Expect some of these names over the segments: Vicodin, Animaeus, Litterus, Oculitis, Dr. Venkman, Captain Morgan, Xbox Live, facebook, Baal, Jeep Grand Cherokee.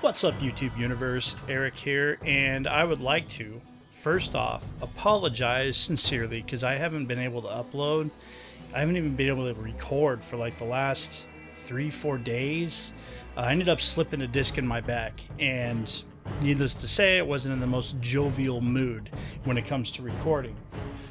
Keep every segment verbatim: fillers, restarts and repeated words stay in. What's up, YouTube universe? Eric here, and I would like to, first off, apologize sincerely because I haven't been able to upload. I haven't even been able to record for like the last three, four days. Uh, I ended up slipping a disc in my back, and needless to say, I wasn't in the most jovial mood when it comes to recording.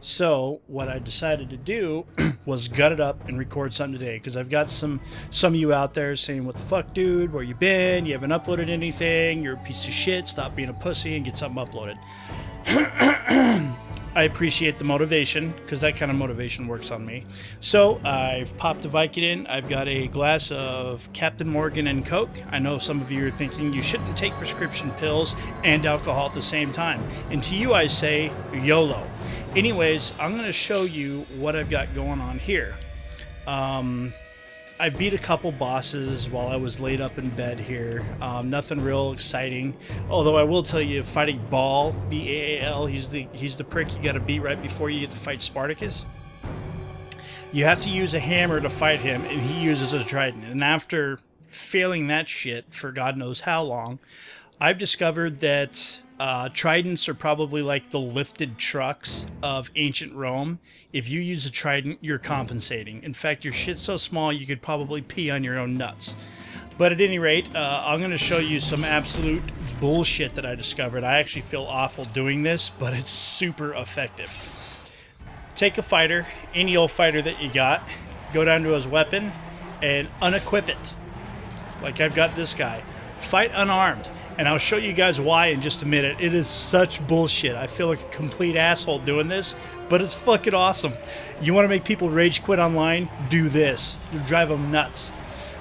So what I decided to do was gut it up and record something today, because I've got some some of you out there saying, what the fuck, dude, where you been? You haven't uploaded anything. You're a piece of shit. Stop being a pussy and get something uploaded. I appreciate the motivation, because that kind of motivation works on me. So I've popped a Vicodin. I've got a glass of Captain Morgan and Coke. I know some of you are thinking you shouldn't take prescription pills and alcohol at the same time. And to you I say, YOLO. Anyways, I'm going to show you what I've got going on here. Um, I beat a couple bosses while I was laid up in bed here. Um, nothing real exciting. Although I will tell you, fighting Baal, B A A L, he's the, he's the prick you got to beat right before you get to fight Spartacus. You have to use a hammer to fight him, and he uses a trident. And after failing that shit for God knows how long, I've discovered that Uh, tridents are probably like the lifted trucks of ancient Rome. If you use a trident, you're compensating. In fact, your shit's so small you could probably pee on your own nuts. But at any rate, uh, I'm going to show you some absolute bullshit that I discovered. I actually feel awful doing this, but it's super effective. Take a fighter, any old fighter that you got, go down to his weapon, and unequip it. Like I've got this guy. Fight unarmed. And I'll show you guys why in just a minute. It is such bullshit. I feel like a complete asshole doing this, but it's fucking awesome. You want to make people rage quit online? Do this. You'll drive them nuts.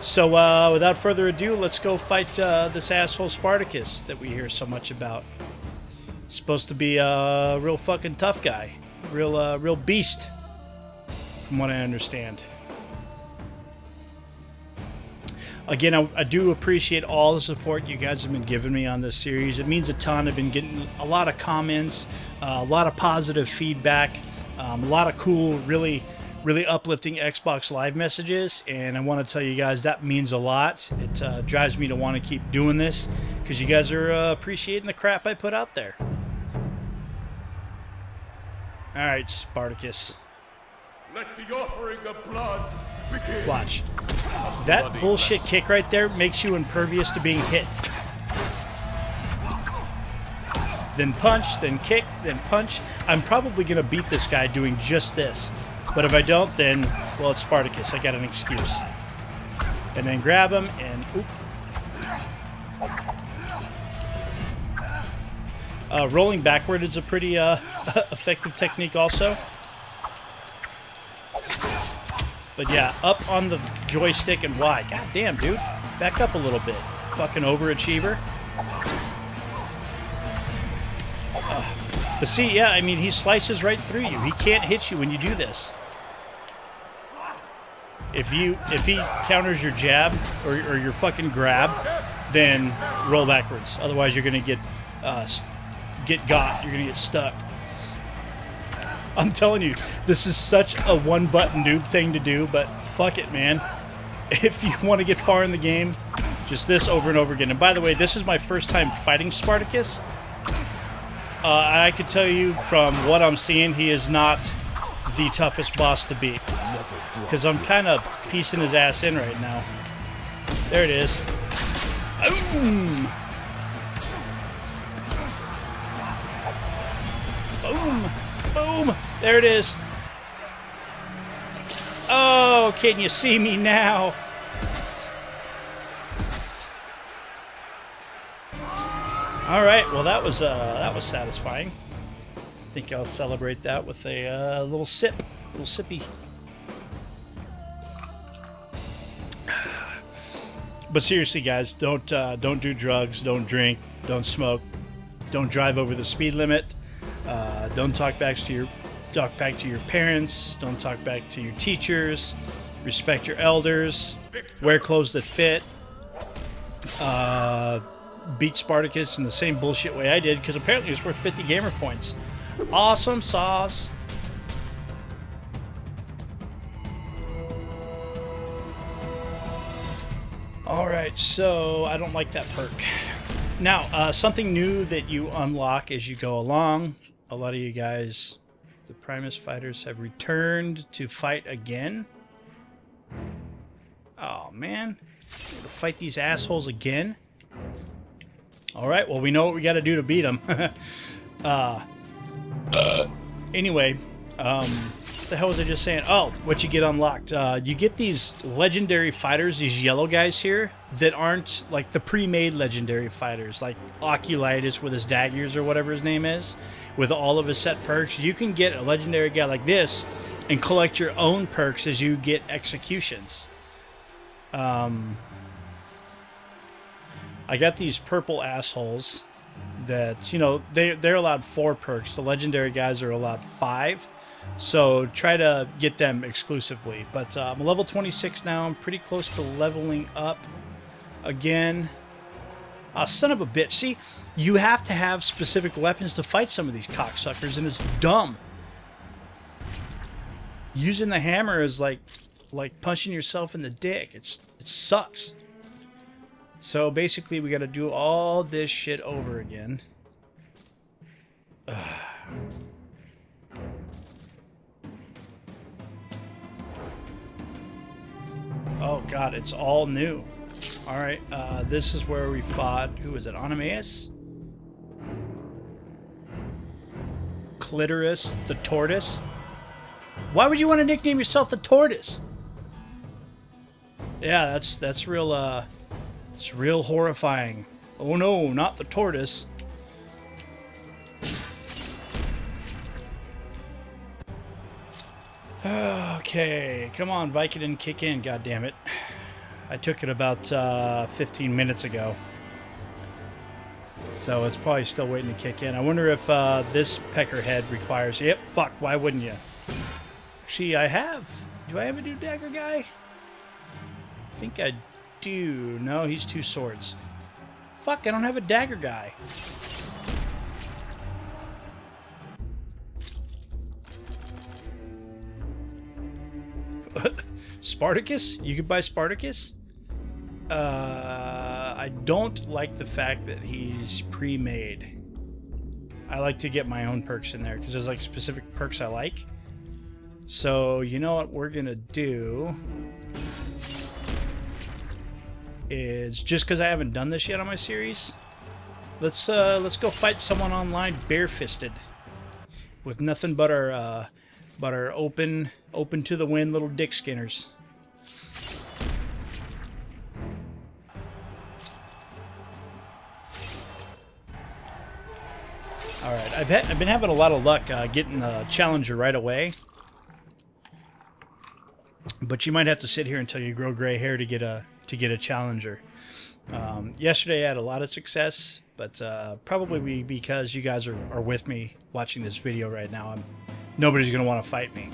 So uh, without further ado, let's go fight uh, this asshole Spartacus that we hear so much about. Supposed to be a real fucking tough guy. Real, uh, real beast, from what I understand. Again, I, I do appreciate all the support you guys have been giving me on this series. It means a ton. I've been getting a lot of comments, uh, a lot of positive feedback, um, a lot of cool, really, really uplifting Xbox Live messages. And I want to tell you guys that means a lot. It uh, drives me to want to keep doing this because you guys are uh, appreciating the crap I put out there. All right, Spartacus. Let the offering of blood begin. Watch. That bullshit kick right there makes you impervious to being hit. Then punch, then kick, then punch. I'm probably going to beat this guy doing just this. But if I don't, then, well, it's Spartacus. I got an excuse. And then grab him and, oop. Uh, rolling backward is a pretty uh, effective technique also. But yeah, up on the joystick and Y. God damn, dude. Back up a little bit. Fucking overachiever. Uh, but see, yeah, I mean, he slices right through you. He can't hit you when you do this. If you, if he counters your jab or, or your fucking grab, then roll backwards. Otherwise, you're going to get, uh, get got. You're going to get stuck. I'm telling you, this is such a one-button noob thing to do, but fuck it, man. If you want to get far in the game, just this over and over again. And by the way, this is my first time fighting Spartacus. Uh, I could tell you from what I'm seeing, he is not the toughest boss to beat. Because I'm kind of piecing his ass in right now. There it is. Boom! Boom! Boom! There it is. Oh, can you see me now? All right. Well, that was uh, that was satisfying. I think I'll celebrate that with a uh, little sip, a little sippy. But seriously, guys, don't uh, don't do drugs, don't drink, don't smoke, don't drive over the speed limit. Uh, don't talk back to your talk back to your parents. Don't talk back to your teachers. Respect your elders. Wear clothes that fit. Uh, beat Spartacus in the same bullshit way I did, because apparently it's worth fifty gamer points. Awesome sauce. Alright, so I don't like that perk. Now, uh, something new that you unlock as you go along. A lot of you guys, the Primus fighters, have returned to fight again. Oh, man. I'm gonna fight these assholes again. Alright, well, we know what we gotta do to beat them. uh, anyway, um, what the hell was I just saying? Oh, what you get unlocked. Uh, you get these legendary fighters, these yellow guys here, that aren't like the pre-made legendary fighters, like Oculitis with his daggers or whatever his name is, with all of his set perks. You can get a legendary guy like this and collect your own perks as you get executions. Um... I got these purple assholes that, you know, they, they're allowed four perks. The legendary guys are allowed five. So try to get them exclusively. But uh, I'm level twenty-six now. I'm pretty close to leveling up again. Ah, son of a bitch. See, you have to have specific weapons to fight some of these cocksuckers, and it's dumb. Using the hammer is like like punching yourself in the dick. It's it sucks. So basically, we got to do all this shit over again. Ugh. Oh god, it's all new. All right, uh, this is where we fought. Who was it? Animaeus, Litterus, the tortoise. Why would you want to nickname yourself the tortoise? Yeah, that's that's real. Uh, It's real horrifying. Oh no, not the tortoise. Okay, come on, Vicodin, kick in, goddammit. I took it about uh, fifteen minutes ago. So it's probably still waiting to kick in. I wonder if uh, this peckerhead requires... Yep, fuck, why wouldn't you? Actually, I have. Do I have a new dagger guy? I think I... Dude, no, he's two swords. Fuck, I don't have a dagger guy. Spartacus? You could buy Spartacus? Uh, I don't like the fact that he's pre-made. I like to get my own perks in there because there's like specific perks I like. So, you know what we're gonna do... is just because I haven't done this yet on my series, let's uh, let's go fight someone online barefisted, with nothing but our uh, but our open open to the wind little dick skinners. All right, I've had, I've been having a lot of luck uh, getting the challenger right away, but you might have to sit here until you grow gray hair to get a to get a challenger. Um, yesterday I had a lot of success, but uh, probably because you guys are, are with me watching this video right now, I'm, nobody's going to want to fight me.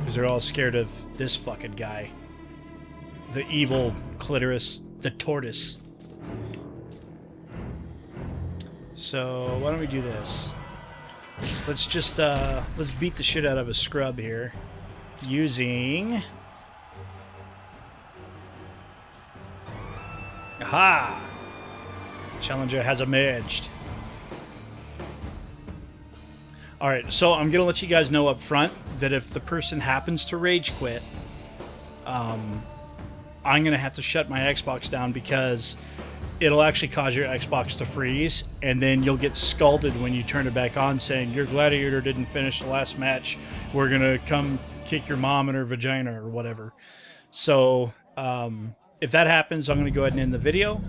Because they're all scared of this fucking guy. The evil Clitoris, the tortoise. So why don't we do this? Let's just, uh, let's beat the shit out of a scrub here. Using... Aha! Challenger has emerged. Alright, so I'm going to let you guys know up front that if the person happens to rage quit, um, I'm going to have to shut my Xbox down because it'll actually cause your Xbox to freeze, and then you'll get scalded when you turn it back on saying, your gladiator didn't finish the last match, we're going to come kick your mom in her vagina or whatever. So, um... if that happens, I'm going to go ahead and end the video.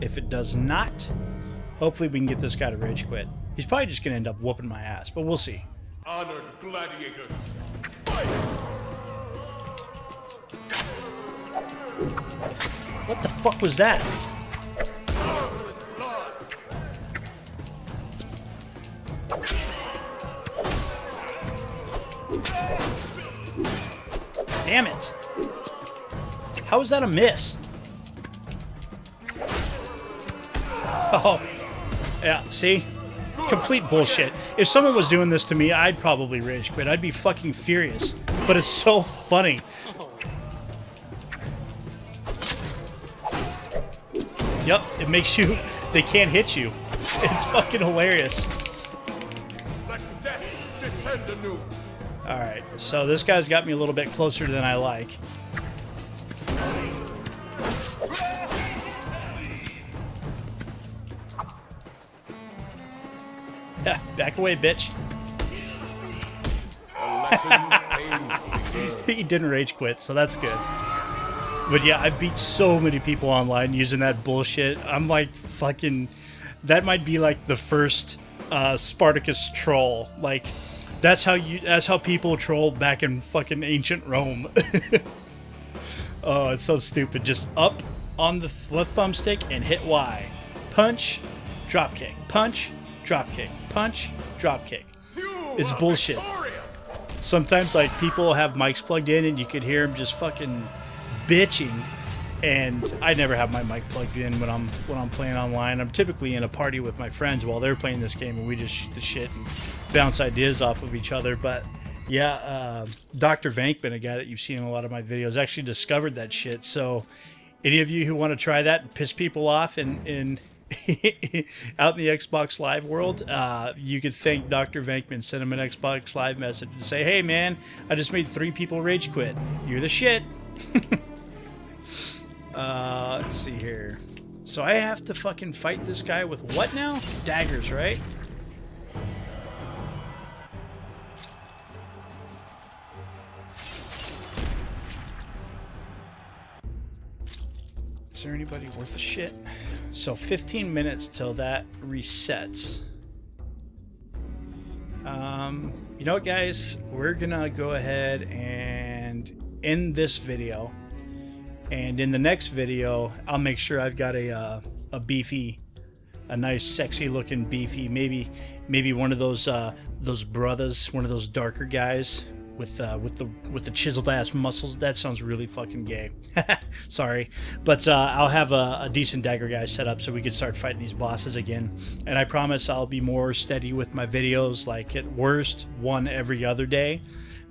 If it does not, hopefully we can get this guy to rage quit. He's probably just going to end up whooping my ass, but we'll see. Honored gladiators, fight! What the fuck was that? Damn it! How is that a miss? Oh, yeah, see? Complete bullshit. If someone was doing this to me, I'd probably rage quit. I'd be fucking furious. But it's so funny. Yep, it makes you... They can't hit you. It's fucking hilarious. Alright, so this guy's got me a little bit closer than I like. Yeah, back away, bitch. He didn't rage quit, so that's good. But yeah, I beat so many people online using that bullshit. I'm like fucking... That might be like the first uh, Spartacus troll. Like, that's how you... That's how people trolled back in fucking ancient Rome. Oh, it's so stupid. Just up on the left thumbstick and hit Y. Punch, drop kick. Punch, drop kick. Punch, drop kick. It's bullshit. Sometimes like people have mics plugged in and you could hear them just fucking bitching, and I never have my mic plugged in when I'm when I'm playing online. I'm typically in a party with my friends while they're playing this game, and we just shoot the shit and bounce ideas off of each other. But yeah, uh, Doctor Venkman, a guy that you've seen in a lot of my videos, actually discovered that shit. So any of you who want to try that and piss people off and and out in the Xbox Live world, uh, you could thank Doctor Venkman. Send him an Xbox Live message and say, hey man, I just made three people rage quit. You're the shit. uh, let's see here. So I have to fucking fight this guy with what now? Daggers, right? Is there anybody worth a shit? So fifteen minutes till that resets. Um, you know what, guys? We're gonna go ahead and end this video. And in the next video, I'll make sure I've got a uh, a beefy, a nice, sexy-looking beefy. Maybe, maybe one of those uh, those brothers, one of those darker guys. With, uh, with the with the chiseled ass muscles. That sounds really fucking gay. Sorry, but uh, I'll have a, a decent dagger guy set up so we can start fighting these bosses again. And I promise I'll be more steady with my videos. Like at worst, one every other day,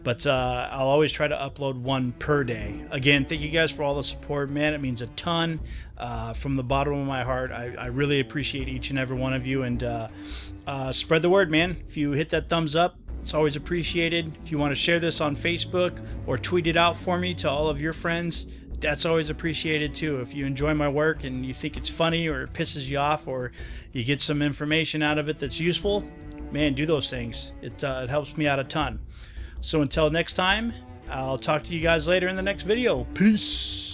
but uh, I'll always try to upload one per day. Again, thank you guys for all the support, man. It means a ton. Uh, from the bottom of my heart, I, I really appreciate each and every one of you. And uh, uh, spread the word, man. If you hit that thumbs up, it's always appreciated. If you want to share this on Facebook or tweet it out for me to all of your friends, that's always appreciated too. If you enjoy my work and you think it's funny or it pisses you off or you get some information out of it that's useful, man, do those things. It, uh, it helps me out a ton. So until next time, I'll talk to you guys later in the next video. Peace.